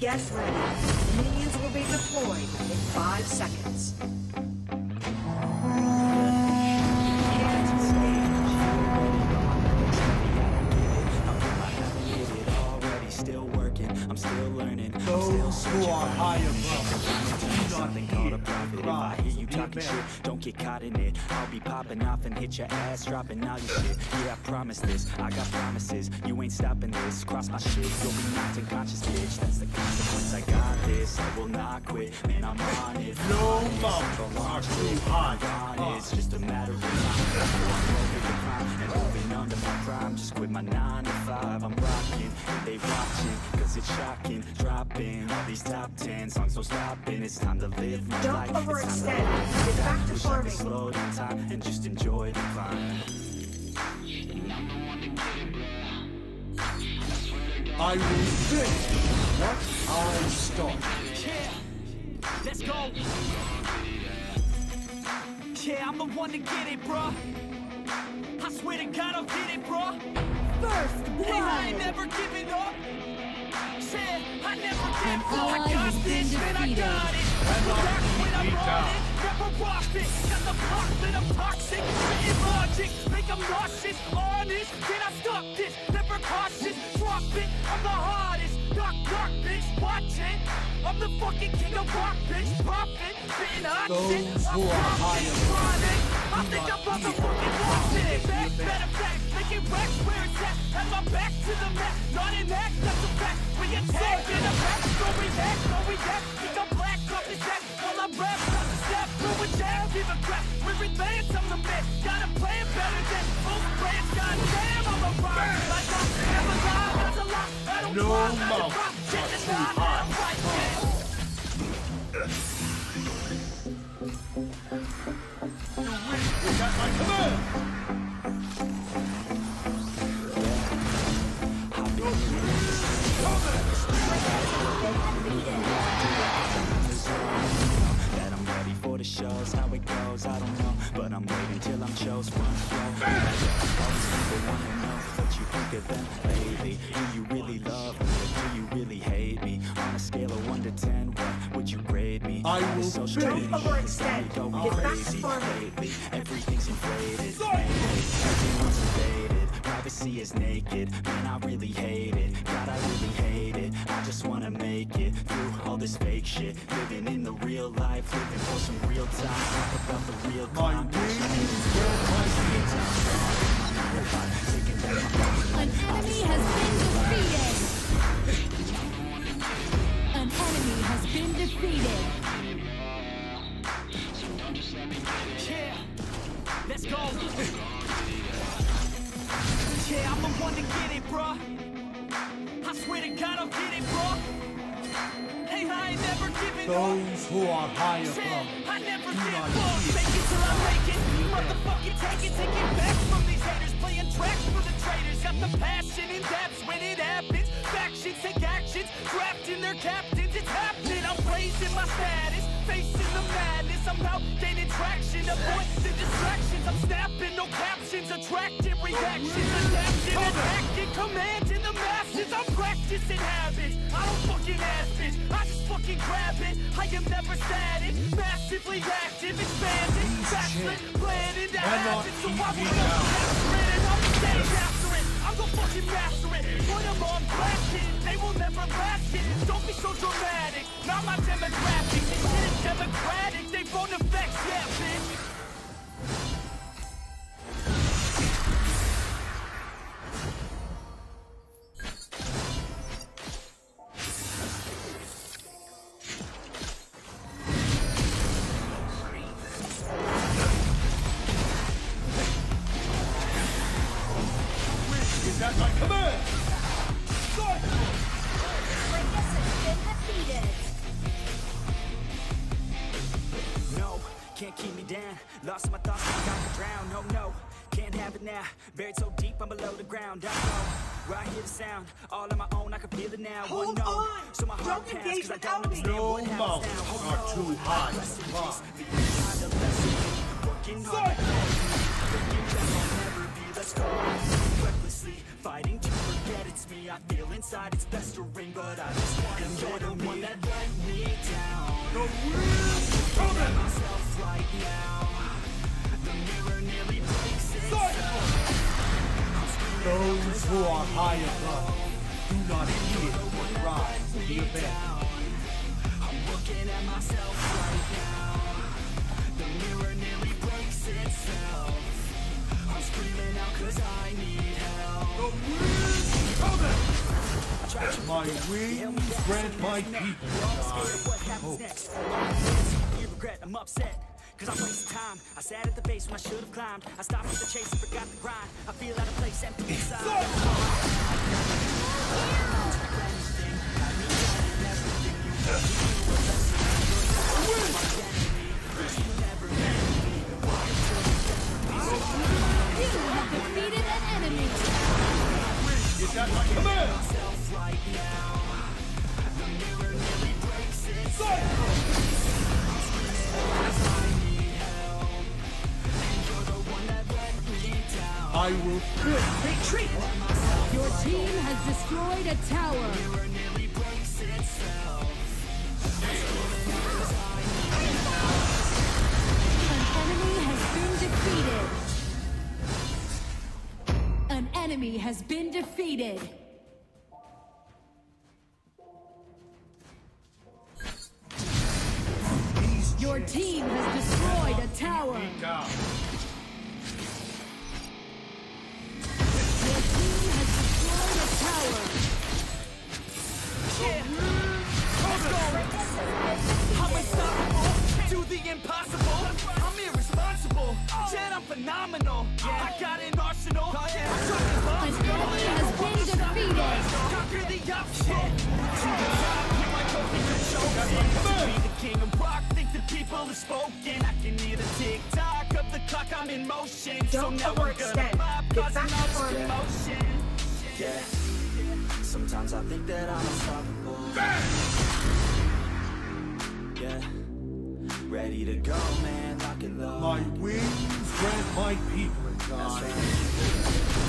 Get ready. Minions will be deployed in 5 seconds. Who are higher above. Something called a prophet. If I hear you talking shit, don't get caught in it. I'll be popping off and hit your ass, dropping all your shit. Yeah, I promise this, I got promises. You ain't stopping this, cross my shit. You'll be knocked unconscious, bitch, that's the consequence. I got this, I will not quit. Man, I'm on it. No love are too high. It's just a matter of time. I'm moving under my prime. Just quit my 9 to 5. I'm rocking, and they watching, cause it's shocking. Dropping all these top 10 songs, so stopping. It's time to live my life. Don't overextend. Get back to farming. Slow down time and just enjoy the climb. I will finish what I start. Yeah, let's go. Yeah, I'm the one to get it, bro. I swear to God, I'll get it, bro. First blood. And I ain't never giving up. Said I never give up. I got this, man, I got it. Rock when I'm on it. Never rocked it. Got the block that I'm toxic. Written logic. Make them nauseous. Honest. Can I stop this? Never cautious. Drop it. I'm the hardest. Knock, knock, bitch. Watch it. I'm the fucking king of rock, bitch. Pop it. Spitting hot shit. I'm dropping. I think I'm motherfucking lost it. Back, better back, making racks where it's at. Have my back to the mat, not an act, that's a fact. We attack in a back, don't react, no react. Think I'm black, off his ass, while I rap, not the step. Through a jab, give a crap, we're advanced, I'm the man. Gotta play it better than both brands, goddamn, I'm a rock. I don't ever lie, that's a lot. I don't lie, that's a rock. Shit, that's not how I fight, shit. Shows how it goes, I don't know, but I'm waiting till I'm chose one. People wanna know what you think of them lately. Do you really love me? Do you really hate me? On a scale of 1 to 10, what would you grade me? I will so straight. Don't overextend. Get crazy lately. Everything's inflated. Everyone's invaded. Privacy is naked. Man, I really hate it. God, I really hate it. I just wanna make it through all this fake shit. Living in the real life, living for some real time. Talk about the real climb. An enemy has been defeated. An enemy has been defeated. Yeah, let's go. Yeah, I'm the one to get it, bruh. I swear to God, I'll get it, bro. Hey, I ain't never giving up. Those who are higher above, I never give up. Take it till I make it. Motherfucking take it back from these haters. Playing tracks for the traitors. Got the passion in depth when it happens. Factions take actions. Trapped in their captains. It's happening. I'm raising my status. Facing the madness. I'm out gaining traction. Avoid the distractions. I'm snapping. No captions. Attracting reactions. Adapting. Attacking. Commanding the masses. I'm practicing habits. I don't fucking ask bitch. I just fucking grab it. I am never static. Massively active. Expanding. Backlit. Planning to have it. So I will not master it. And I'm staying after it. I'm gonna fucking master it. Put them on blasting. They will never last it. Don't be so dramatic. Not my demographic. This shit is democratic. They won't affect. Yeah, bitch. Can't keep me down, lost my thoughts, I'm about to drown. Oh no, can't have it now. Buried so deep, I'm below the ground. I know, where I hear the sound. All on my own, I can feel it now. Hold on, so my heart pounds, cause I don't understand what happens now. Oh no, I bless in peace, behind the lesson. Working hard, thinking that I'll never be, let's go. Recklessly, fighting to forget it's me. I feel inside, it's festering, but I just wanna enjoy. who are high above, do not fear or rise to the event. I'm looking at myself right now. The mirror nearly breaks itself. I'm screaming out cause I need help. The wind's coming! My wings grant my people hope. You regret, I'm upset. Cause I waste time. I sat at the base when I should have climbed. I stopped with the chase and forgot the grind. I feel out of place, empty inside. You have defeated an enemy. Is that my command? Right now. The mirror nearly breaks itself. I will quit. Retreat! Your team has destroyed a tower. An enemy has been defeated. An enemy has been defeated. Your team has destroyed a tower. Yeah. Let's go. I'm unstoppable, do the impossible. I'm irresponsible, yet I'm phenomenal. I got an arsenal. An enemy has been defeated. Conquer the option. To the top, you might go think you're chosen. To be the king of rock, think the people have spoken. I can hear the tick-tock of the clock, I'm in motion. So now we're gonna pop, causing all this commotion. Yeah. Sometimes I think that I'm unstoppable. Yeah, ready to go, man, lock and load. My wings grant my people a God. I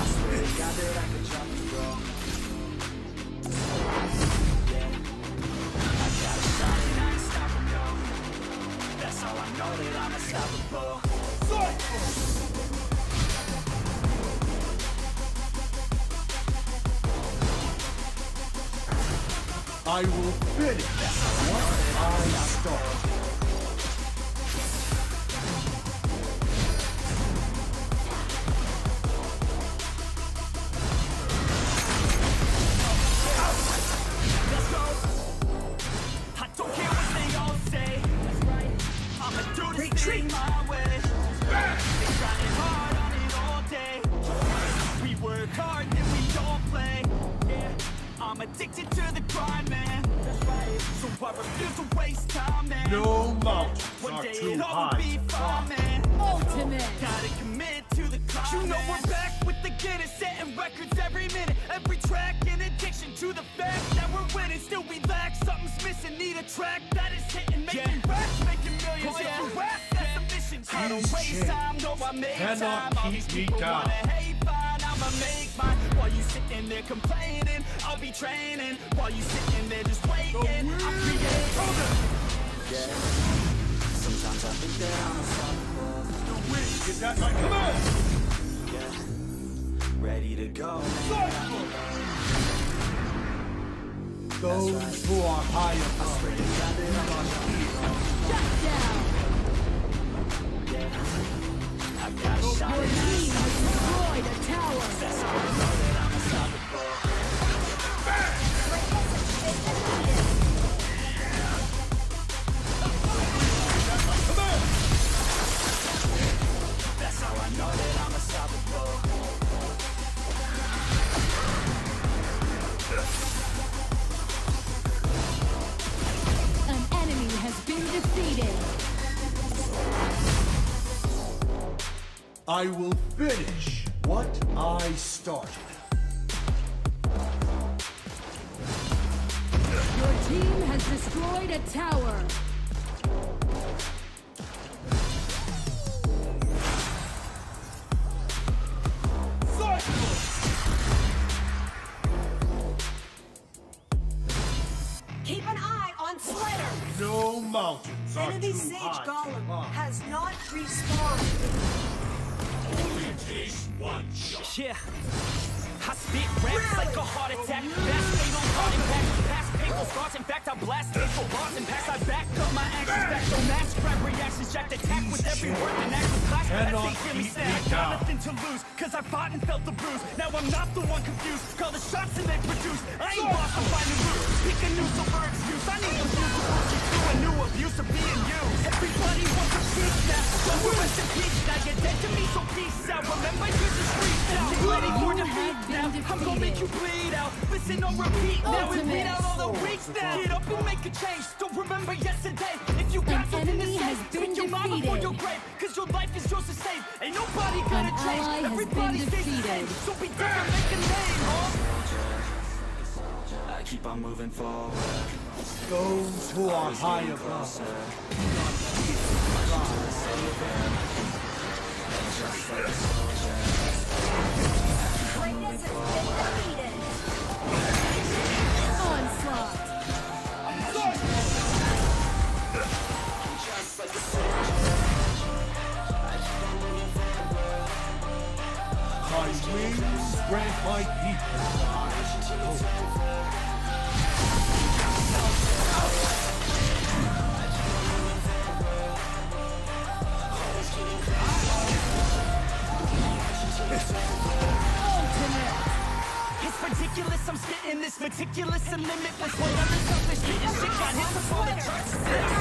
swear to God that I can drop the road. Yeah, I got a shot and I ain't stopping, no. That's how I know that I'm unstoppable. I will finish what I start. Let's go. I don't care what they all say. That's right. I'ma do this thing my way. Been grinding hard on it all day. We work hard, then we don't play. I'm addicted to the grind, man. That's right. So I refuse to waste time, man. No mountains are too high. One day it'll be fine, man. Ultimate. Gotta commit to the climb. You know we're back with the Guinness, setting records every minute, every track. An addiction to the fact that we're winning, still we lack. Something's missing, need a track that is hitting, making racks, making millions. If you ask, that's the mission. I don't waste time, no, I make time. All these people wanna hate, fine, I'ma make mine. While you sitting there complaining, I'll be training while you sitting there just waiting. I create. Yeah. Sometimes I think that I'm unstoppable. The wind is at my command. Yeah. Ready to go. Those who are high above, shut down. Yeah. I got shot. Your team has destroyed a tower. That's how I know that I'm unstoppable. That's how I know that I'm unstoppable. An enemy has been defeated. I will finish what I started. Your team has destroyed a tower. Keep an eye on Slayer. No mountains are enemy too Sage high. Golem has not respawned. Only takes one shot. Yeah. I spit raps like a heart attack. That's fatal heart impact. Past painful scars. In fact, I blast painful bars and pass. I back up my actions back. So mass grab reactions, jacked attack with every word and action class. As they hear me snap, got nothing to lose, cause I fought and felt the bruise. Now I'm not the one confused. Call the shots and they produce. I ain't lost, I'm finding room. Pick a new silver excuse. I need to lose the bullshit to a new abuse of being used. Everybody wants a piece now, so we're rest in peace. Now you're dead to me, so peace out. Remember, here's the street now. Ready for defeat now. I'm gonna make you bleed out. Listen on repeat now. And bleed out all the weeks now. Get up and make a change. Don't remember yesterday. If you got something to say, speak your mind before your grave. Cause your life is yours to save. Ain't nobody gonna change. Everybody stays the same. So be different, make a name, huh? I keep on moving forward. Go to our higher process. Just like a soldier. Greatness has been defeated. My wings spread my people. It's ridiculous, I'm spitting this meticulous and limitless. While others out there spitting shit, got hits upon the charts. I see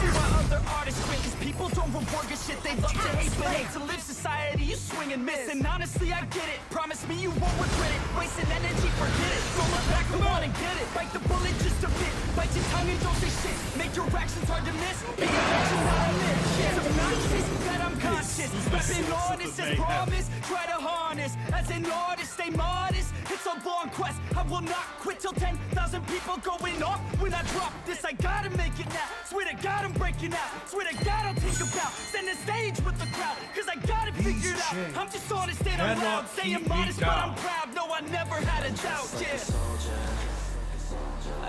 why other artists quit, cause people don't reward your shit. They love to hate, but hate to live. Society, you swing and miss. And honestly, I get it. Promise me you won't regret it. Wasting energy, forget it. Throw it back, come on and get it. Bite the bullet just a bit. Bite your tongue and don't say shit. Make your actions hard to miss. Be your actions not a myth. It's obnoxious that I'm conscious. Rapping honest as promise. Try to harness. As an artist, stay modest. It's a long quest. I will not quit till 10,000 people going off. When I drop this, I gotta make it now. Swear to God, I'm breaking out. Swear to God, I'll take a bow. Send a stage with the crowd, cause I gotta figure it out. I'm just honest and I'm loud. Saying modest, but I'm proud. No, I never had a doubt. Yeah.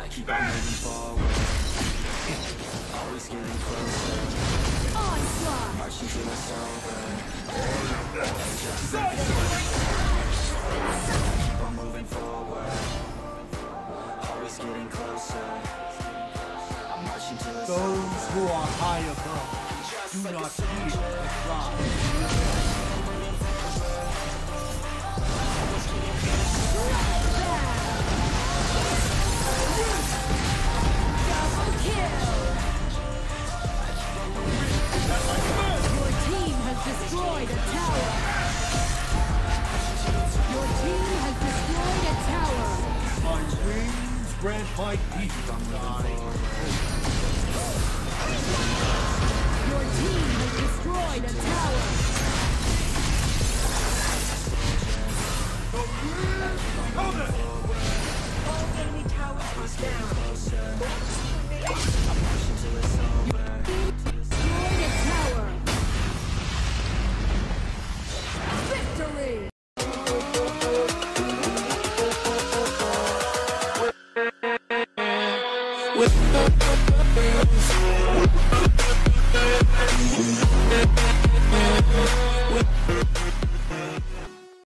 I keep on moving forward. Always getting closer. Onslaught. Marching to the silver. Keep on moving forward. Always getting closer. I'm marching to the silver. Those who are high above do not heed the cry. Double kill! Your team has destroyed a tower. Your team has destroyed a tower. My wings spread my feet on the line. Your team has destroyed a tower. The wind coming! All enemy towers are down. I'm rushing till it's over. Destroyed a tower. Victory! With